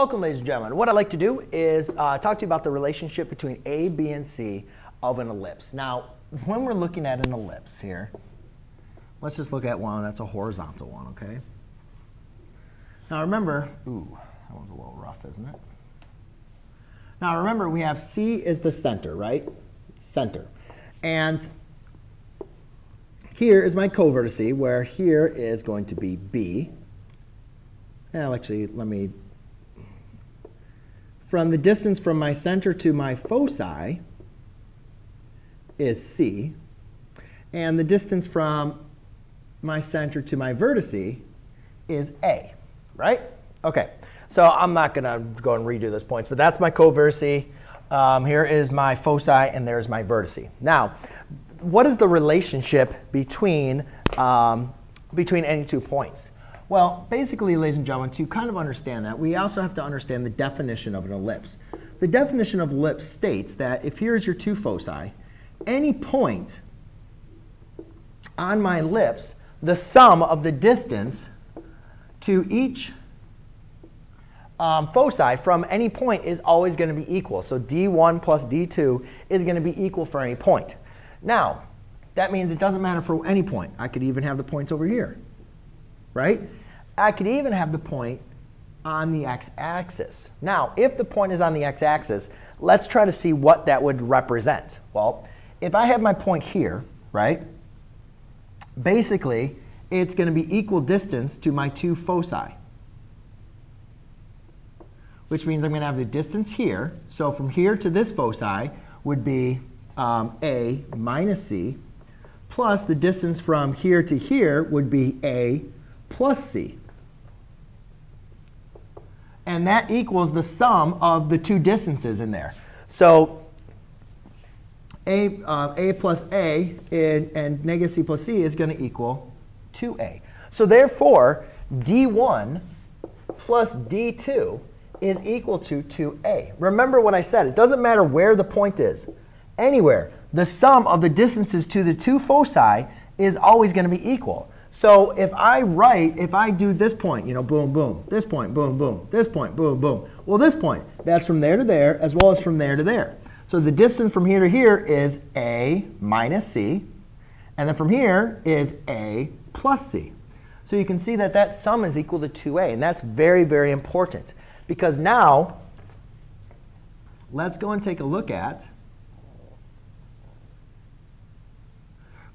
Welcome, ladies and gentlemen. What I'd like to do is talk to you about the relationship between A, B, and C of an ellipse. Now, when we're looking at an ellipse here, let's just look at one that's a horizontal one, okay? Now remember, ooh, that one's a little rough, isn't it? Now remember, we have C is the center, right? Center. And here is my covertice, where here is going to be B. Now actually, let me, from the distance from my center to my foci is C. And the distance from my center to my vertice is A, right? OK. So I'm not going to go and redo those points, but that's my covertice. Here is my foci, and there's my vertice. Now, what is the relationship between any two points? Well, basically, ladies and gentlemen, to kind of understand that, we also have to understand the definition of an ellipse. The definition of ellipse states that if here's your two foci, any point on my ellipse, the sum of the distance to each foci from any point is always going to be equal. So d1 plus d2 is going to be equal for any point. Now, that means it doesn't matter for any point. I could even have the points over here, right? I could even have the point on the x-axis. Now, if the point is on the x-axis, let's try to see what that would represent. Well, if I have my point here, right? Basically, it's going to be equal distance to my two foci, which means I'm going to have the distance here. So from here to this foci would be a minus c, plus the distance from here to here would be a plus c. And that equals the sum of the two distances in there. So a plus a and negative c plus c is going to equal 2a. So therefore, d1 plus d2 is equal to 2a. Remember what I said. It doesn't matter where the point is. Anywhere, the sum of the distances to the two foci is always going to be equal. So if I write, if I do this point, you know, boom, boom, this point, boom, boom, this point, boom, boom. Well, this point, that's from there to there, as well as from there to there. So the distance from here to here is a minus c. And then from here is a plus c. So you can see that that sum is equal to 2a. And that's very, very important. Because now, let's go and take a look at,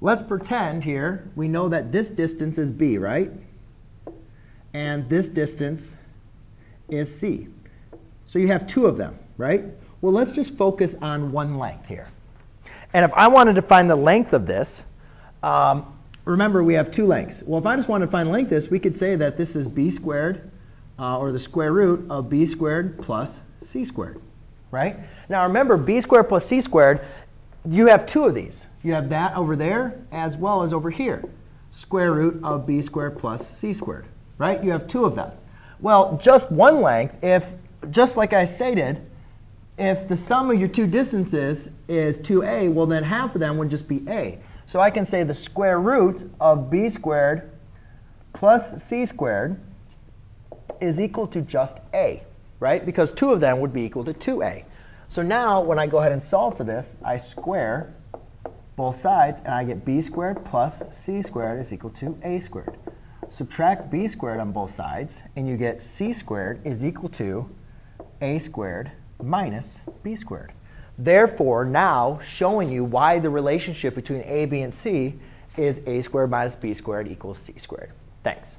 let's pretend here we know that this distance is b, right? And this distance is c. So you have two of them, right? Well, let's just focus on one length here. And if I wanted to find the length of this, remember, we have two lengths. Well, if I just wanted to find the length of this, we could say that this is b squared, or the square root of b squared plus c squared, right? Now, remember, b squared plus c squared, you have two of these. You have that over there as well as over here, square root of b squared plus c squared, right? You have two of them. Well, just one length, if, just like I stated, if the sum of your two distances is 2a, well, then half of them would just be a. So I can say the square root of b squared plus c squared is equal to just a, right? Because two of them would be equal to 2a. So now when I go ahead and solve for this, I square both sides, and I get b squared plus c squared is equal to a squared. Subtract b squared on both sides, and you get c squared is equal to a squared minus b squared. Therefore, now showing you why the relationship between a, b, and c is a squared minus b squared equals c squared. Thanks.